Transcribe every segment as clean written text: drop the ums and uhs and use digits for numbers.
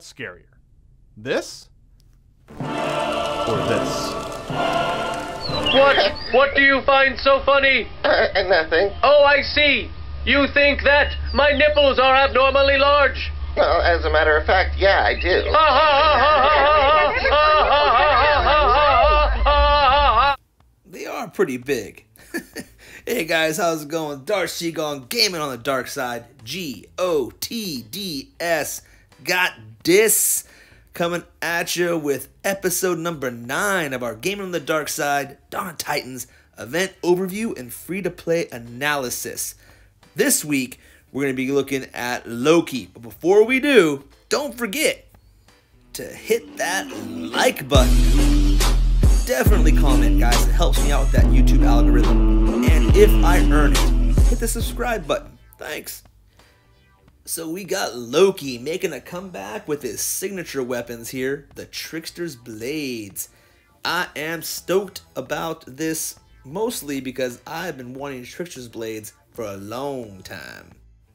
what's scarier? This? Or this? What do you find so funny? Nothing. Oh, I see. You think that my nipples are abnormally large? Well, as a matter of fact, yeah, I do. Ha ha ha ha ha ha ha ha. They are pretty big. Hey guys, how's it going? Darth Shigong, Gaming on the Dark Side, GOTDS, got this, coming at you with episode number 9 of our Gaming on the Dark Side, Dawn of Titans, event overview and free-to-play analysis. This week, we're going to be looking at Loki, but before we do, don't forget to hit that like button. Definitely comment, guys. It helps me out with that YouTube algorithm. And if I earn it, hit the subscribe button. Thanks. So we got Loki making a comeback with his signature weapons here, the Trickster's Blades. I am stoked about this mostly because I've been wanting Trickster's Blades for a long time.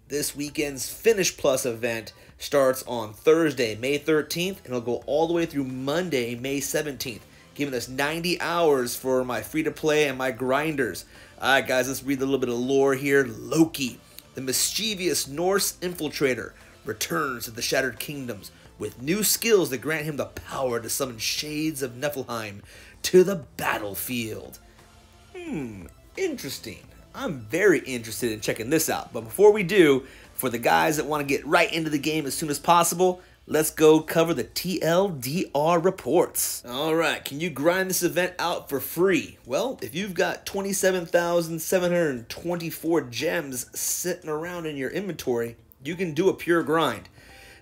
This weekend's Finish Plus event starts on Thursday, May 13th, and it'll go all the way through Monday, May 17th. Giving us 90 hours for my free-to-play and my grinders. Alright guys, let's read a little bit of lore here. Loki, the mischievous Norse infiltrator, returns to the Shattered Kingdoms with new skills that grant him the power to summon Shades of Niflheim to the battlefield. Interesting. I'm very interested in checking this out. But before we do, for the guys that want to get right into the game as soon as possible, let's go cover the TLDR reports. All right, can you grind this event out for free? Well, if you've got 27,724 gems sitting around in your inventory, you can do a pure grind.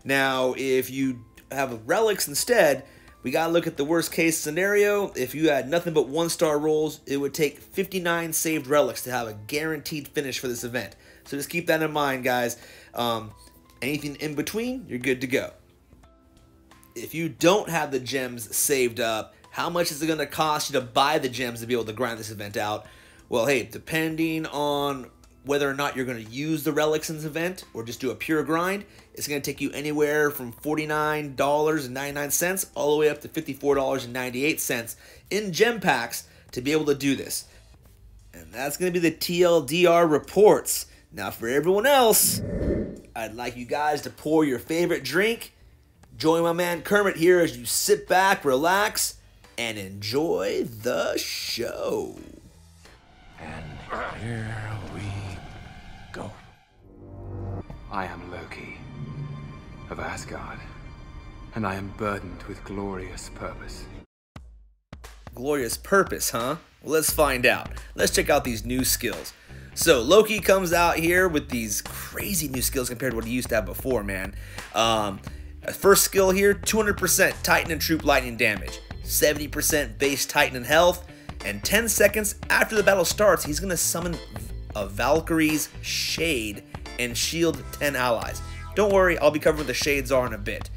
Now, if you have relics instead, we gotta look at the worst case scenario. If you had nothing but 1-star rolls, it would take 59 saved relics to have a guaranteed finish for this event. So just keep that in mind, guys. Anything in between, you're good to go. If you don't have the gems saved up, how much is it going to cost you to buy the gems to be able to grind this event out? Well, hey, depending on whether or not you're going to use the relics in this event or just do a pure grind, it's going to take you anywhere from $49.99 all the way up to $54.98 in gem packs to be able to do this. And that's going to be the TLDR reports. Now for everyone else, I'd like you guys to pour your favorite drink. Join my man Kermit here as you sit back, relax, and enjoy the show. And here we go. I am Loki of Asgard, and I am burdened with glorious purpose. Glorious purpose, huh? Well, let's find out. Let's check out these new skills. So Loki comes out here with these crazy new skills compared to what he used to have before, man. First skill here, 200% Titan and Troop Lightning damage, 70% base Titan and health, and 10 seconds after the battle starts, he's going to summon a Valkyrie's Shade and shield 10 allies. Don't worry, I'll be covering what the Shades are in a bit.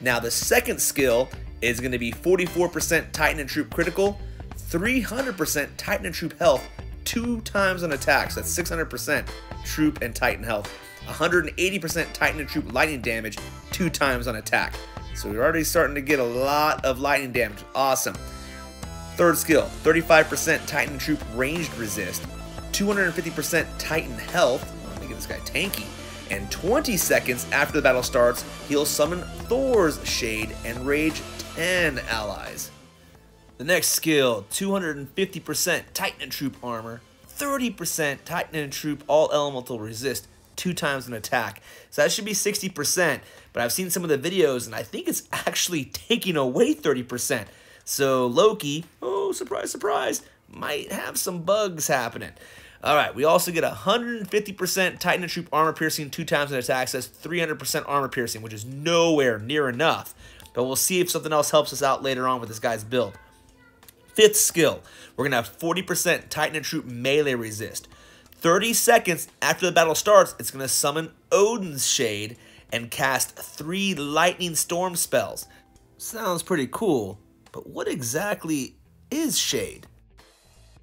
Now the second skill is going to be 44% Titan and Troop critical, 300% Titan and Troop health, 2 times on attacks. That's 600% Troop and Titan health, 180% Titan and Troop lightning damage, 2 times on attack. So we're already starting to get a lot of lightning damage. Awesome. Third skill, 35% Titan Troop ranged resist, 250% Titan health, I'm making this guy tanky, and 20 seconds after the battle starts, he'll summon Thor's Shade and rage 10 allies. The next skill, 250% Titan and Troop armor, 30% Titan and Troop all elemental resist, 2 times an attack. So that should be 60%, but I've seen some of the videos and I think it's actually taking away 30%. So Loki, oh, surprise, surprise, might have some bugs happening. All right, we also get 150% Titan and Troop armor piercing, 2 times an attack. So that's 300% armor piercing, which is nowhere near enough. But we'll see if something else helps us out later on with this guy's build. Fifth skill, we're going to have 40% Titan and Troop melee resist. 30 seconds after the battle starts, it's going to summon Odin's Shade and cast 3 lightning storm spells. Sounds pretty cool, but what exactly is Shade?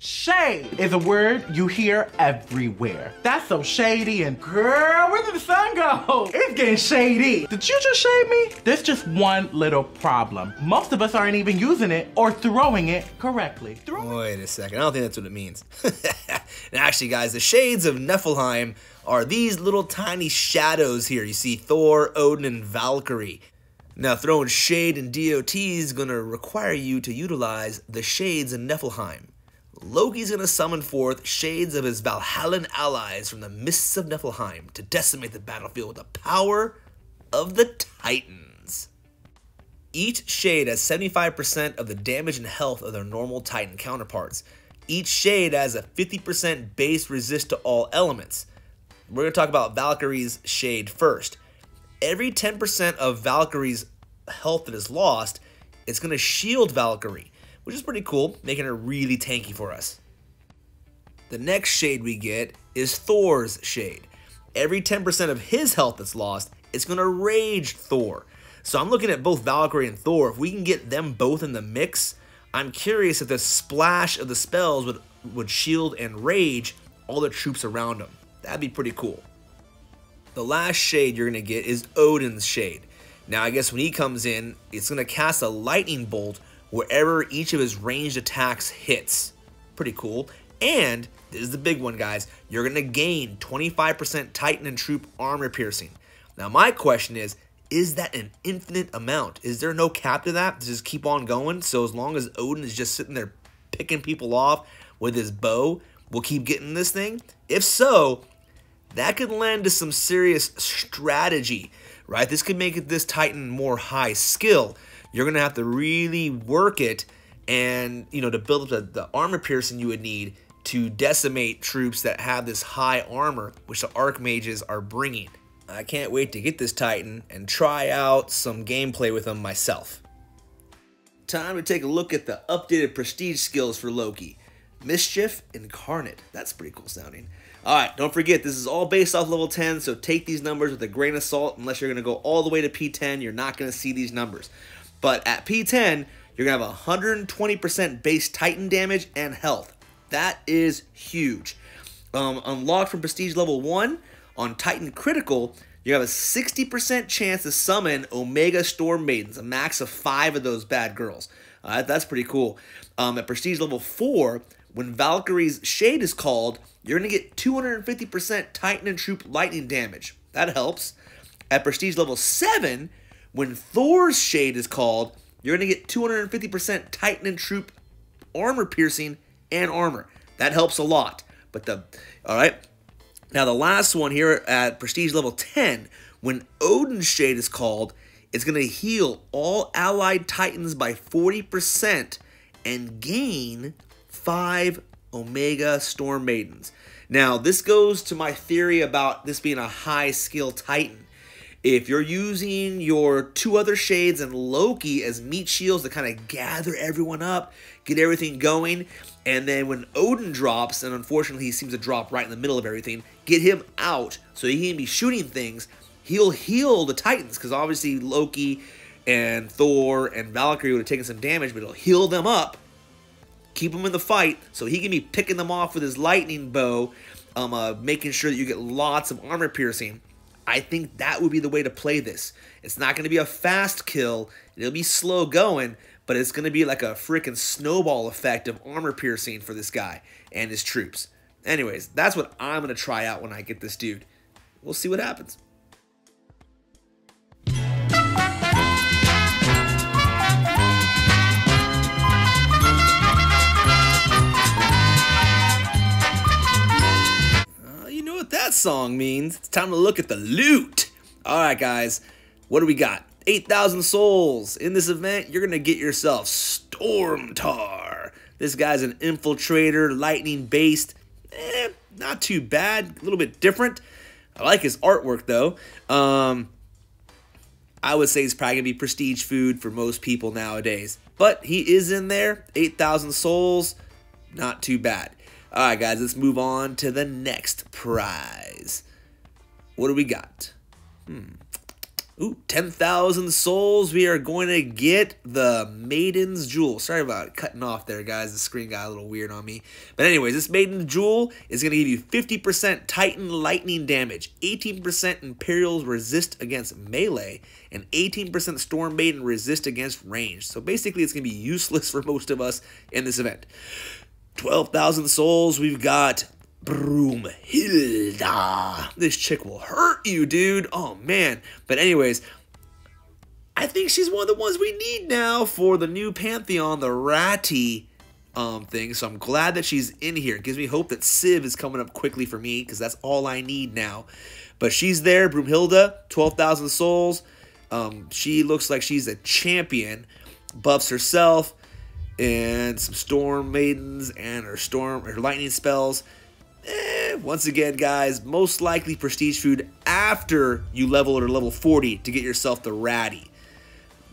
Shade is a word you hear everywhere. That's so shady, and girl, where did the sun go? It's getting shady. Did you just shade me? There's just one little problem. Most of us aren't even using it or throwing it correctly. Wait a second, I don't think that's what it means. And actually, guys, the Shades of Niflheim are these little tiny shadows here. You see Thor, Odin, and Valkyrie. Now, throwing shade in DOT is gonna require you to utilize the Shades of Niflheim. Loki's going to summon forth shades of his Valhallan allies from the mists of Niflheim to decimate the battlefield with the power of the Titans. Each shade has 75% of the damage and health of their normal Titan counterparts. Each shade has a 50% base resist to all elements. We're going to talk about Valkyrie's Shade first. Every 10% of Valkyrie's health that is lost, it's going to shield Valkyrie, which is pretty cool, making her really tanky for us. The next shade we get is Thor's Shade. Every 10% of his health that's lost, it's going to rage Thor. So I'm looking at both Valkyrie and Thor. If we can get them both in the mix, I'm curious if the splash of the spells would shield and rage all the troops around them. That'd be pretty cool. The last shade you're going to get is Odin's Shade. Now I guess when he comes in, it's going to cast a lightning bolt wherever each of his ranged attacks hits. Pretty cool. And this is the big one, guys. You're going to gain 25% Titan and troop armor piercing. Now, my question is that an infinite amount? Is there no cap to that? Just keep on going. So as long as Odin is just sitting there picking people off with his bow, we'll keep getting this thing? If so, that could lend to some serious strategy, right? This could make this Titan more high skill. You're going to have to really work it and, you know, to build up the armor piercing you would need to decimate troops that have this high armor, which the Archmages are bringing. I can't wait to get this Titan and try out some gameplay with him myself. Time to take a look at the updated prestige skills for Loki. Mischief Incarnate. That's pretty cool sounding. Alright, don't forget, this is all based off level 10, so take these numbers with a grain of salt. Unless you're going to go all the way to P10, you're not going to see these numbers. But at P10, you're going to have 120% base Titan damage and health. That is huge. Unlocked from Prestige Level 1, on Titan Critical, you have a 60% chance to summon Omega Storm Maidens, a max of 5 of those bad girls. That's pretty cool. At Prestige Level 4, when Valkyrie's Shade is called, you're going to get 250% Titan and Troop Lightning damage. That helps. At Prestige Level 7... when Thor's Shade is called, you're going to get 250% Titan and Troop armor piercing and armor. That helps a lot. But alright. Now the last one here at Prestige Level 10, when Odin's Shade is called, it's going to heal all allied Titans by 40% and gain 5 Omega Storm Maidens. Now this goes to my theory about this being a high skill Titan. If you're using your 2 other shades and Loki as meat shields to kind of gather everyone up, get everything going, and then when Odin drops, and unfortunately he seems to drop right in the middle of everything, get him out so he can be shooting things, he'll heal the Titans, because obviously Loki and Thor and Valkyrie would have taken some damage, but he'll heal them up, keep them in the fight, so he can be picking them off with his lightning bow, making sure that you get lots of armor piercing. I think that would be the way to play this. It's not going to be a fast kill. It'll be slow going, but it's going to be like a freaking snowball effect of armor piercing for this guy and his troops. Anyways, that's what I'm going to try out when I get this dude. We'll see what happens. That song means it's time to look at the loot. Alright guys, what do we got? 8,000 souls. In this event, you're going to get yourself Stormtar. This guy's an infiltrator, lightning based. Not too bad, a little bit different. I like his artwork though. I would say he's probably going to be prestige food for most people nowadays. But he is in there, 8,000 souls, not too bad. Alright guys, let's move on to the next prize. What do we got? Ooh, 10,000 souls. We are going to get the Maiden's Jewel. Sorry about cutting off there, guys. The screen got a little weird on me. But anyways, this Maiden's Jewel is going to give you 50% Titan Lightning damage, 18% Imperials resist against melee, and 18% Storm Maiden resist against range. So basically, it's going to be useless for most of us in this event. 12,000 souls. We've got Brunhilda. This chick will hurt you, dude. Oh, man. But anyways, I think she's one of the ones we need now for the new Pantheon, the Ratty thing. So I'm glad that she's in here. It gives me hope that Civ is coming up quickly for me, because that's all I need now. But she's there, Brunhilda, 12,000 souls. She looks like she's a champion. Buffs herself and some Storm Maidens and her lightning spells. Once again, guys, most likely prestige food after you level it or level 40 to get yourself the Ratty.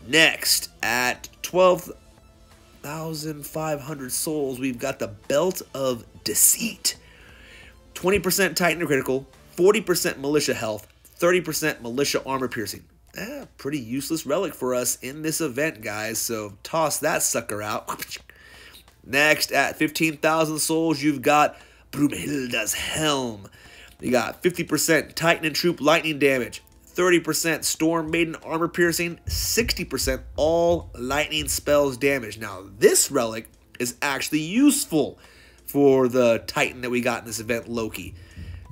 Next, at 12,500 souls, we've got the Belt of Deceit. 20% Titan critical, 40% militia health, 30% militia armor piercing. Pretty useless relic for us in this event, guys, so toss that sucker out. Next, at 15,000 souls, you've got Brunhilda's Helm. You got 50% Titan and Troop lightning damage, 30% Storm Maiden armor piercing, 60% all lightning spells damage. Now, this relic is actually useful for the Titan that we got in this event, Loki.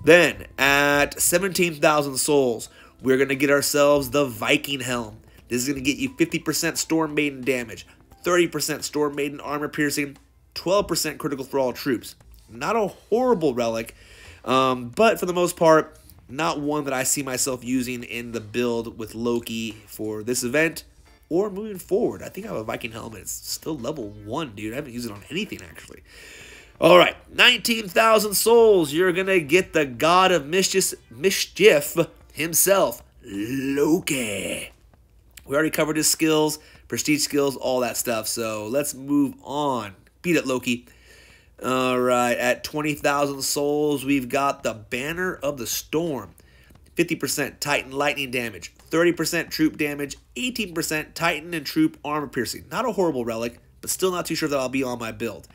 Then, at 17,000 souls, we're going to get ourselves the Viking Helm. This is going to get you 50% Storm Maiden damage, 30% Storm Maiden armor piercing, 12% critical for all troops. Not a horrible relic, but for the most part, not one that I see myself using in the build with Loki for this event or moving forward. I think I have a Viking helmet. It's still level 1, dude. I haven't used it on anything, actually. All right, 19,000 souls. You're going to get the God of Mischief himself, Loki. We already covered his skills, prestige skills, all that stuff, so let's move on. Beat it, Loki. All right, at 20,000 souls, we've got the Banner of the Storm. 50% Titan lightning damage, 30% troop damage, 18% Titan and troop armor piercing. Not a horrible relic, but still not too sure that I'll be on my build.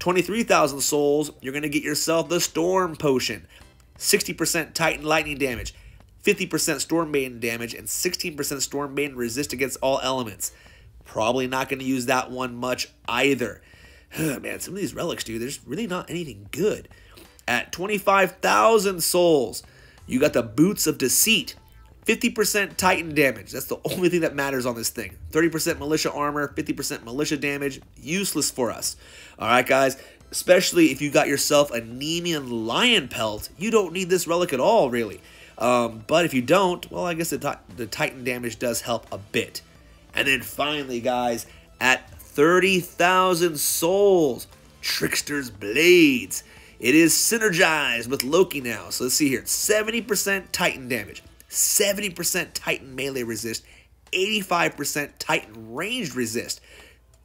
23,000 souls, you're going to get yourself the Storm Potion. 60% Titan lightning damage, 50% Storm Maiden damage, and 16% Storm Maiden resist against all elements. Probably not going to use that one much either. Man, some of these relics, dude, there's really not anything good. At 25,000 souls, you got the Boots of Deceit. 50% Titan damage. That's the only thing that matters on this thing. 30% militia armor, 50% militia damage. Useless for us. All right, guys, especially if you got yourself a Nemean Lion Pelt, you don't need this relic at all, really. But if you don't, well, I guess the Titan damage does help a bit. And then finally, guys, at 30,000 souls, Trickster's Blades. It is synergized with Loki now. So let's see here. 70% Titan damage, 70% Titan melee resist, 85% Titan ranged resist.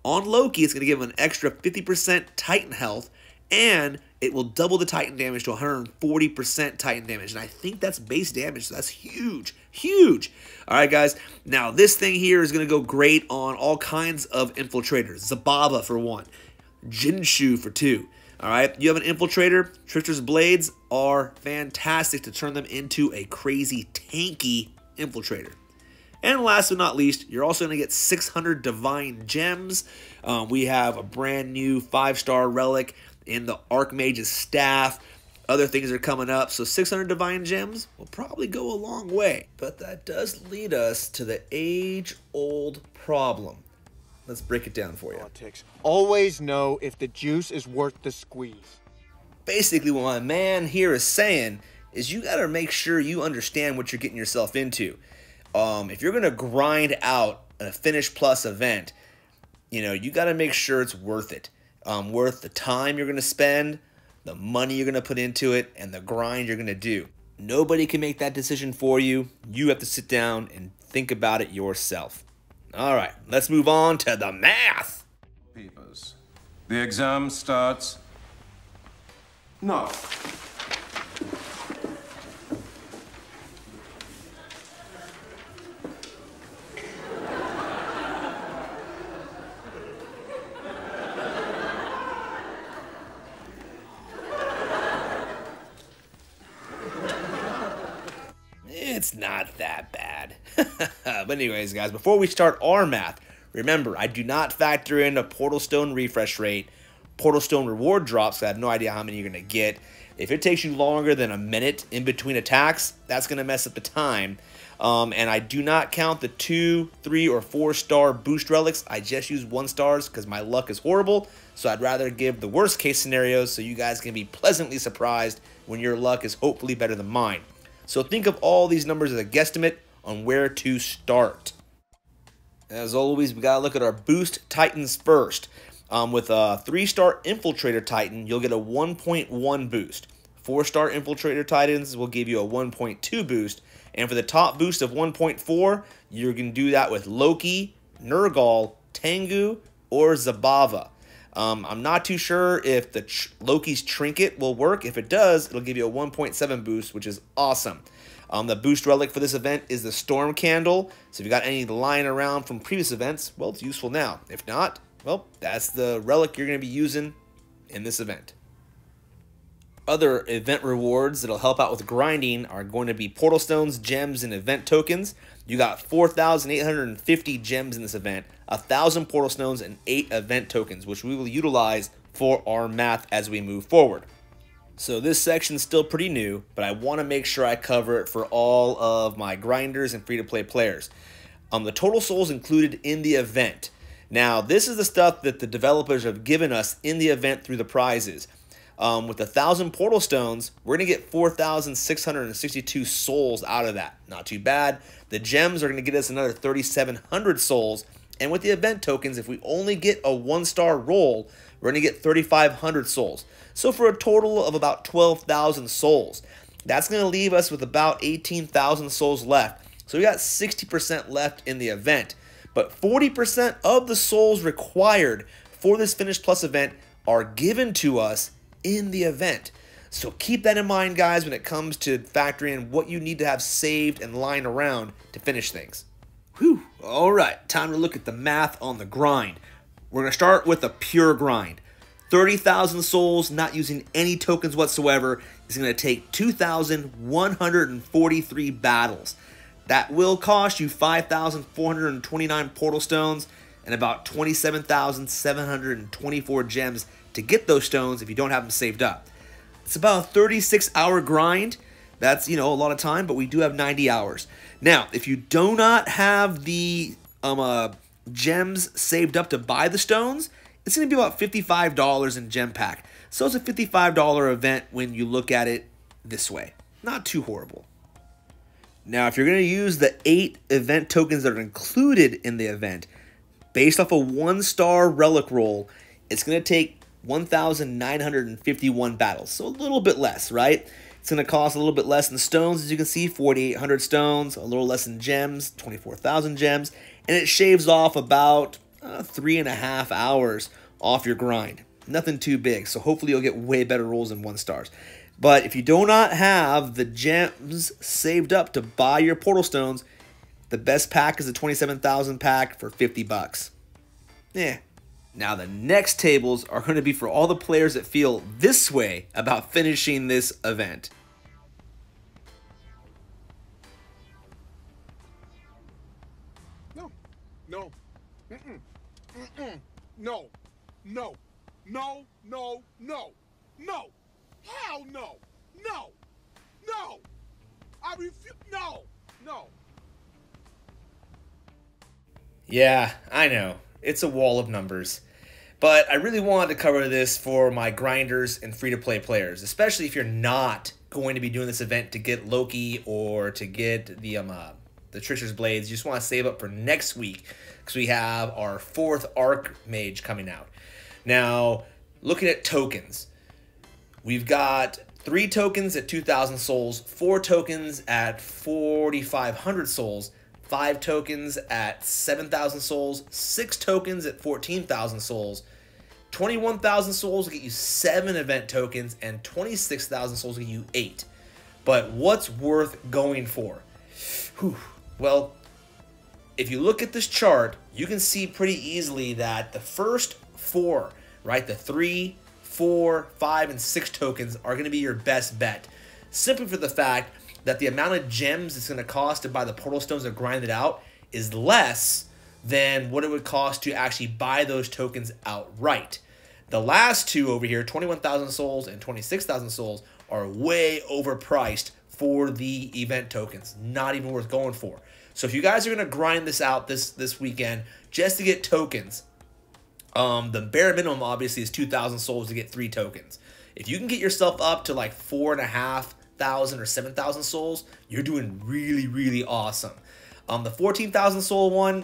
On Loki, it's going to give him an extra 50% Titan health, and it will double the Titan damage to 140% Titan damage. And I think that's base damage, so that's huge. Huge. All right, guys. Now, this thing here is going to go great on all kinds of infiltrators. Zababa for 1. Jinshu for 2. All right. You have an infiltrator. Trickster's Blades are fantastic to turn them into a crazy tanky infiltrator. And last but not least, you're also going to get 600 divine gems. We have a brand new 5-star relic in the Archmage's staff. Other things are coming up, so 600 divine gems will probably go a long way. But that does lead us to the age-old problem. Let's break it down for you. Politics. Always know if the juice is worth the squeeze. Basically, what my man here is saying is you got to make sure you understand what you're getting yourself into. If you're going to grind out a Finish Plus event, you know, you got to make sure it's worth it. Worth the time you're going to spend, the money you're going to put into it, and the grind you're going to do. Nobody can make that decision for you. You have to sit down and think about it yourself. All right, let's move on to the math. Papers. The exam starts now. It's not that bad. But anyways, guys, before we start our math, remember, I do not factor in a Portal Stone refresh rate, Portal Stone reward drops, so I have no idea how many you're going to get. If it takes you longer than a minute in between attacks, that's going to mess up the time. And I do not count the 2, 3, or 4-star boost relics. I just use 1-stars because my luck is horrible. So I'd rather give the worst case scenarios so you guys can be pleasantly surprised when your luck is hopefully better than mine. So think of all these numbers as a guesstimate on where to start. As always, we got to look at our boost titans first. With a 3-star Infiltrator Titan, you'll get a 1.1 boost. 4-star Infiltrator Titans will give you a 1.2 boost. And for the top boost of 1.4, you can do that with Loki, Nergal, Tengu, or Zababa. I'm not too sure if the Loki's Trinket will work. If it does, it'll give you a 1.7 boost, which is awesome. The boost relic for this event is the Storm Candle. So if you got any lying around from previous events, well, it's useful now. If not, well, that's the relic you're going to be using in this event. Other event rewards that'll help out with grinding are going to be Portal Stones, Gems, and Event Tokens. You got 4,850 gems in this event, 1,000 Portal Stones, and 8 Event Tokens, which we will utilize for our math as we move forward. So this section's still pretty new, but I want to make sure I cover it for all of my grinders and free-to-play players. The total souls included in the event. Now, this is the stuff that the developers have given us in the event through the prizes. With 1,000 Portal Stones, we're going to get 4,662 souls out of that. Not too bad. The gems are going to get us another 3,700 souls. And with the event tokens, if we only get a 1-star roll, we're going to get 3,500 souls. So for a total of about 12,000 souls, that's going to leave us with about 18,000 souls left. So we got 60% left in the event. But 40% of the souls required for this Finish Plus event are given to us in the event. So keep that in mind, guys, when it comes to factoring in what you need to have saved and lying around to finish things. Whew. All right, time to look at the math on the grind. We're going to start with a pure grind. 30,000 souls, not using any tokens whatsoever, is going to take 2,143 battles. That will cost you 5,429 Portal Stones and about 27,724 gems to get those stones if you don't have them saved up. It's about a 36-hour grind. That's, you know, a lot of time, but we do have 90 hours. Now, if you do not have the gems saved up to buy the stones, it's going to be about $55 in gem pack. So it's a $55 event when you look at it this way. Not too horrible. Now, if you're going to use the 8 event tokens that are included in the event, based off a 1-star relic roll, it's going to take 1,951 battles. So a little bit less, right? It's going to cost a little bit less in stones, as you can see, 4,800 stones, a little less in gems, 24,000 gems, and it shaves off about 3.5 hours off your grind. Nothing too big, so hopefully you'll get way better rolls than 1-stars. But if you do not have the gems saved up to buy your Portal Stones, the best pack is the 27,000 pack for $50. Yeah. Now the next tables are going to be for all the players that feel this way about finishing this event. No. No. Mm-mm. Mm-mm. No. No. No. No. No. No. Hell no! No! No! I refuse! No! No! Yeah, I know. It's a wall of numbers. But I really wanted to cover this for my grinders and free-to-play players, especially if you're not going to be doing this event to get Loki or to get the Trickster's Blades. You just want to save up for next week because we have our 4th Archmage coming out. Now, looking at tokens. We've got 3 tokens at 2,000 souls, 4 tokens at 4,500 souls, 5 tokens at 7,000 souls, 6 tokens at 14,000 souls, 21,000 souls will get you 7 event tokens, and 26,000 souls will get you 8. But what's worth going for? Whew. Well, if you look at this chart, you can see pretty easily that the first 4, right, the 3, 4, 5, and 6 tokens are going to be your best bet, simply for the fact that the amount of gems it's going to cost to buy the portal stones and grind it out is less than what it would cost to actually buy those tokens outright. The last two over here, 21,000 souls and 26,000 souls, are way overpriced for the event tokens. Not even worth going for. So if you guys are going to grind this out this weekend just to get tokens, the bare minimum obviously is 2,000 souls to get 3 tokens. If you can get yourself up to like 4,500 or 7,000 souls, you're doing really, really awesome. The 14,000 soul one,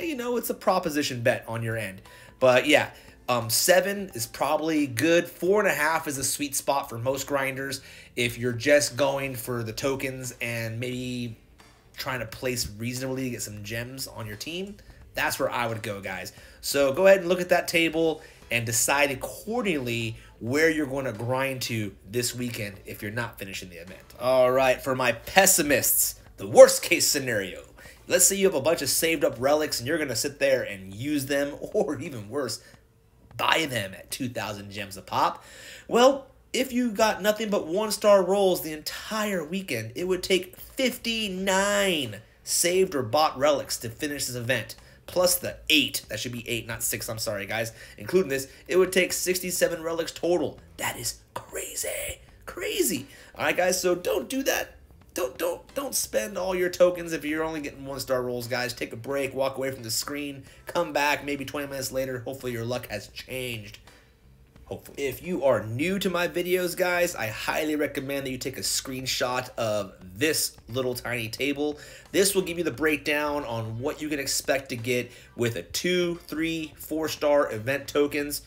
you know, it's a proposition bet on your end. But yeah, 7 is probably good. 4.5 is a sweet spot for most grinders if you're just going for the tokens and maybe trying to place reasonably to get some gems on your team. That's where I would go, guys. So go ahead and look at that table and decide accordingly where you're going to grind to this weekend if you're not finishing the event. All right, for my pessimists, the worst case scenario. Let's say you have a bunch of saved up relics and you're going to sit there and use them, or even worse, buy them at 2,000 gems a pop. Well, if you got nothing but 1-star rolls the entire weekend, it would take 59 saved or bought relics to finish this event, plus the 8, that should be 8, not 6, I'm sorry guys, including this, it would take 67 relics total. That is crazy, crazy. All right guys, so don't do that. Don't spend all your tokens if you're only getting 1-star rolls, guys. Take a break, walk away from the screen, come back maybe 20 minutes later. Hopefully your luck has changed. Hopefully. If you are new to my videos, guys, I highly recommend that you take a screenshot of this little tiny table. This will give you the breakdown on what you can expect to get with a 2, 3, 4-star event tokens.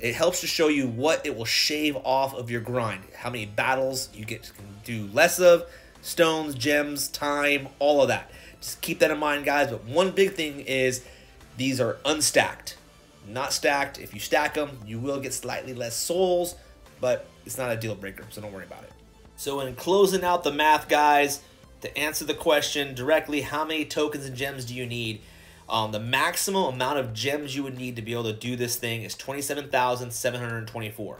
It helps to show you what it will shave off of your grind, how many battles you get can do less of, stones, gems, time, all of that. Just keep that in mind, guys. But one big thing is these are unstacked, not stacked. If you stack them, you will get slightly less souls, but it's not a deal breaker, so don't worry about it. So in closing out the math, guys, to answer the question directly, how many tokens and gems do you need? The maximum amount of gems you would need to be able to do this thing is 27,724.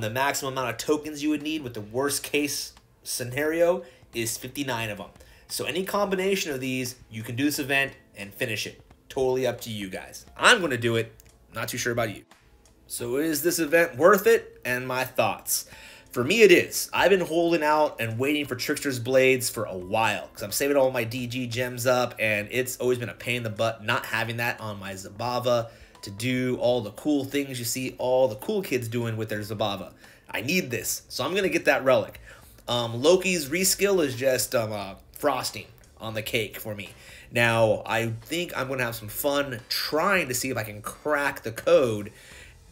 The maximum amount of tokens you would need with the worst case scenario is 59 of them. So any combination of these, you can do this event and finish it. Totally up to you guys. I'm going to do it. Not too sure about you. So is this event worth it? And my thoughts. For me, it is. I've been holding out and waiting for Trickster's Blades for a while because I'm saving all my DG gems up, and it's always been a pain in the butt not having that on my Zababa to do all the cool things you see all the cool kids doing with their Zababa. I need this, so I'm going to get that relic. Loki's reskill is just frosting on the cake for me. Now, I think I'm going to have some fun trying to see if I can crack the code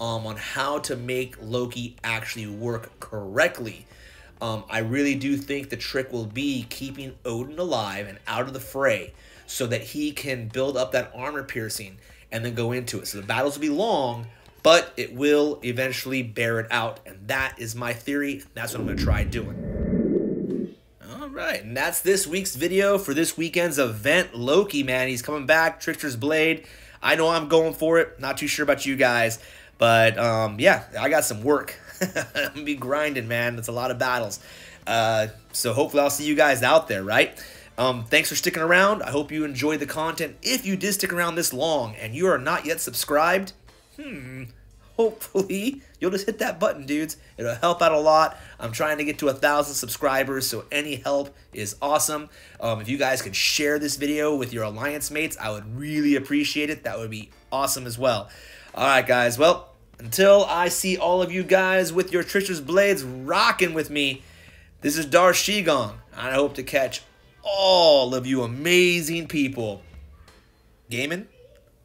on how to make Loki actually work correctly. I really do think the trick will be keeping Odin alive and out of the fray so that he can build up that armor piercing and then go into it. So the battles will be long, but it will eventually bear it out. And that is my theory. That's what I'm going to try doing. All right. And that's this week's video for this weekend's event. Loki, man, he's coming back. Trickster's Blade. I know I'm going for it. Not too sure about you guys. But, yeah, I got some work. I'm gonna be grinding, man. That's a lot of battles. So hopefully I'll see you guys out there, right? Thanks for sticking around. I hope you enjoyed the content. If you did stick around this long and you are not yet subscribed, hopefully you'll just hit that button, dudes. It'll help out a lot. I'm trying to get to 1,000 subscribers, so any help is awesome. If you guys could share this video with your alliance mates, I would really appreciate it. That would be awesome as well. All right, guys. Well, until I see all of you guys with your Trickster's Blades rocking with me, this is Darth Shigong, and I hope to catch all of you amazing people gaming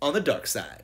on the dark side.